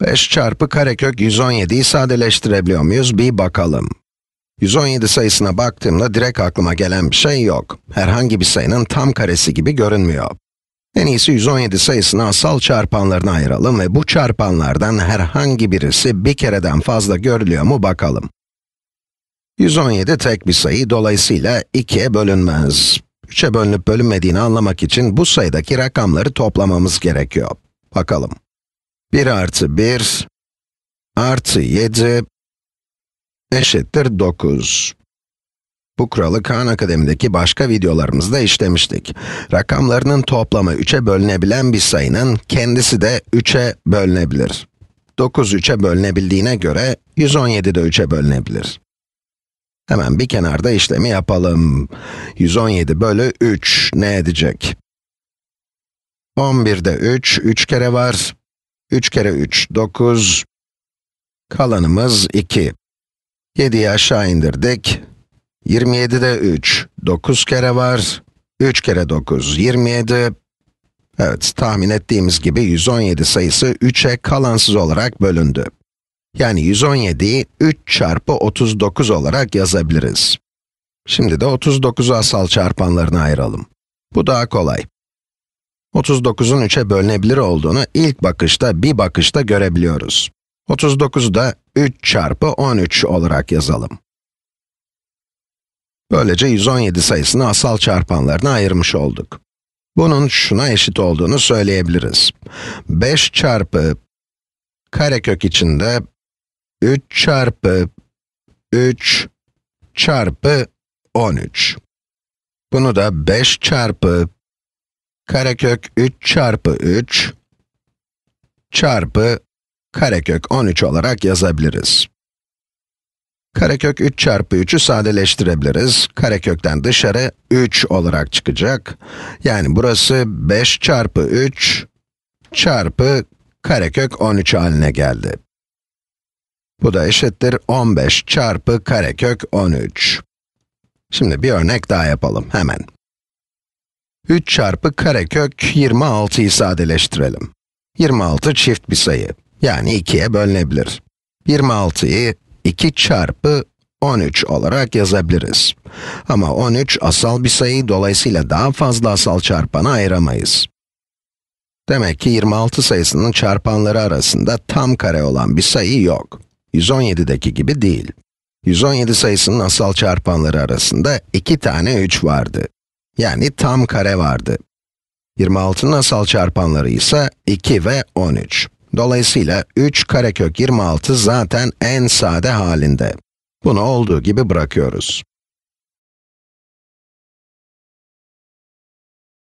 5 çarpı karekök 117'yi sadeleştirebiliyor muyuz? Bir bakalım. 117 sayısına baktığımda direkt aklıma gelen bir şey yok. Herhangi bir sayının tam karesi gibi görünmüyor. En iyisi 117 sayısını asal çarpanlarına ayıralım ve bu çarpanlardan herhangi birisi bir kereden fazla görülüyor mu bakalım. 117 tek bir sayı, dolayısıyla 2'ye bölünmez. 3'e bölünüp bölünmediğini anlamak için bu sayıdaki rakamları toplamamız gerekiyor. Bakalım. 1 artı 1 artı 7 eşittir 9. Bu kuralı Khan Akademi'deki başka videolarımızda işlemiştik. Rakamlarının toplamı 3'e bölünebilen bir sayının kendisi de 3'e bölünebilir. 9 3'e bölünebildiğine göre 117 de 3'e bölünebilir. Hemen bir kenarda işlemi yapalım. 117 bölü 3 ne edecek? 11'de 3, 3 kere var. 3 kere 3, 9. Kalanımız 2. 7'yi aşağı indirdik. 27'de 3, 9 kere var. 3 kere 9, 27. Evet, tahmin ettiğimiz gibi 117 sayısı 3'e kalansız olarak bölündü. Yani 117'yi 3 çarpı 39 olarak yazabiliriz. Şimdi de 39'u asal çarpanlarına ayıralım. Bu daha kolay. 39'un 3'e bölünebilir olduğunu ilk bakışta, bir bakışta görebiliyoruz. 39'u da 3 çarpı 13 olarak yazalım. Böylece 117 sayısını asal çarpanlarına ayırmış olduk. Bunun şuna eşit olduğunu söyleyebiliriz. 5 çarpı karekök içinde 3 çarpı 3 çarpı 13. Bunu da 5 çarpı karekök 3 çarpı 3 çarpı karekök 13 olarak yazabiliriz. Karekök 3 çarpı 3'ü sadeleştirebiliriz. Karekökten dışarı 3 olarak çıkacak. Yani burası 5 çarpı 3 çarpı karekök 13 haline geldi. Bu da eşittir 15 çarpı karekök 13. Şimdi bir örnek daha yapalım hemen. 3 çarpı karekök 26'yı sadeleştirelim. 26 çift bir sayı, yani 2'ye bölünebilir. 26'yı 2 çarpı 13 olarak yazabiliriz. Ama 13 asal bir sayı, dolayısıyla daha fazla asal çarpana ayıramayız. Demek ki 26 sayısının çarpanları arasında tam kare olan bir sayı yok. 117'deki gibi değil. 117 sayısının asal çarpanları arasında 2 tane 3 vardı. Yani tam kare vardı. 26'nın asal çarpanları ise 2 ve 13. Dolayısıyla 3 karekök 26 zaten en sade halinde. Bunu olduğu gibi bırakıyoruz.